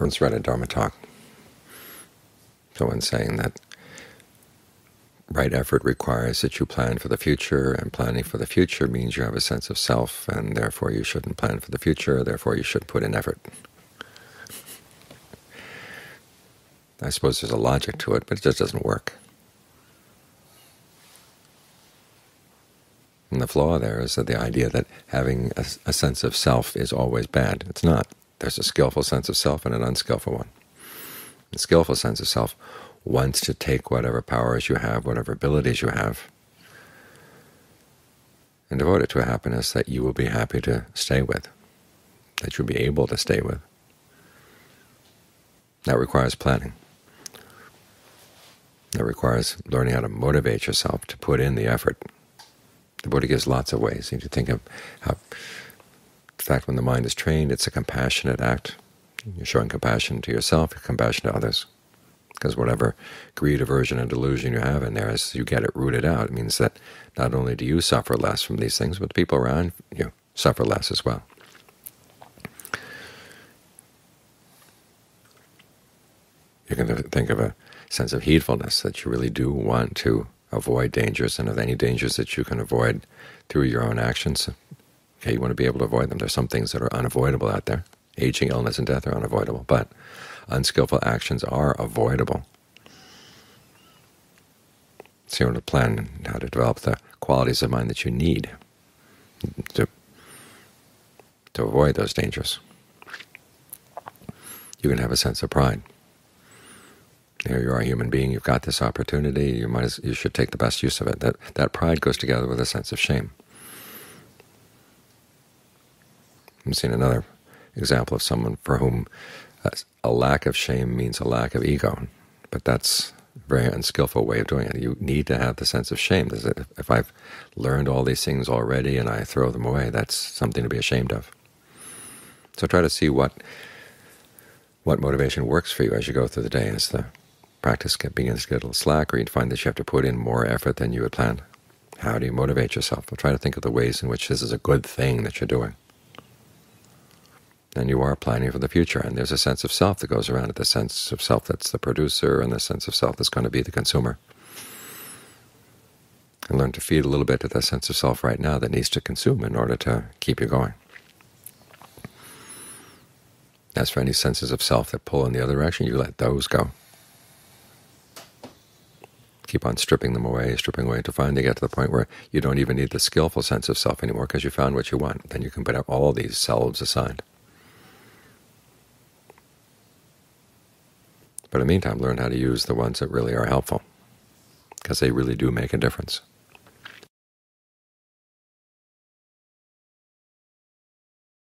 I once read a Dharma talk, someone saying that right effort requires that you plan for the future, and planning for the future means you have a sense of self, and therefore you shouldn't plan for the future, therefore you should put in effort. I suppose there's a logic to it, but it just doesn't work. And the flaw there is that the idea that having a sense of self is always bad. It's not. There's a skillful sense of self and an unskillful one. The skillful sense of self wants to take whatever powers you have, whatever abilities you have, and devote it to a happiness that you will be happy to stay with, that you'll be able to stay with. That requires planning. That requires learning how to motivate yourself to put in the effort. The Buddha gives lots of ways. You can think of how, in fact, when the mind is trained, it's a compassionate act. You're showing compassion to yourself, you're compassionate to others. Because whatever greed, aversion, and delusion you have in there, as you get it rooted out, it means that not only do you suffer less from these things, but the people around you suffer less as well. You can think of a sense of heedfulness, that you really do want to avoid dangers, and of any dangers that you can avoid through your own actions, okay, you want to be able to avoid them. There's some things that are unavoidable out there. Aging, illness, and death are unavoidable, but unskillful actions are avoidable. So you want to plan how to develop the qualities of mind that you need to avoid those dangers. You can have a sense of pride. Here you are, a human being. You've got this opportunity. You should take the best use of it. That pride goes together with a sense of shame. I've seen another example of someone for whom a lack of shame means a lack of ego, but that's a very unskillful way of doing it. You need to have the sense of shame. If I've learned all these things already and I throw them away, that's something to be ashamed of. So try to see what motivation works for you as you go through the day. As the practice begins to get a little slack, or you'd find that you have to put in more effort than you had planned, how do you motivate yourself? Well, try to think of the ways in which this is a good thing that you're doing. And you are planning for the future, and there's a sense of self that goes around it, the sense of self that's the producer and the sense of self that's going to be the consumer. And learn to feed a little bit to that sense of self right now that needs to consume in order to keep you going. As for any senses of self that pull in the other direction, you let those go. Keep on stripping away, to finally get to the point where you don't even need the skillful sense of self anymore, because you found what you want. Then you can put all these selves aside. But in the meantime, learn how to use the ones that really are helpful, because they really do make a difference.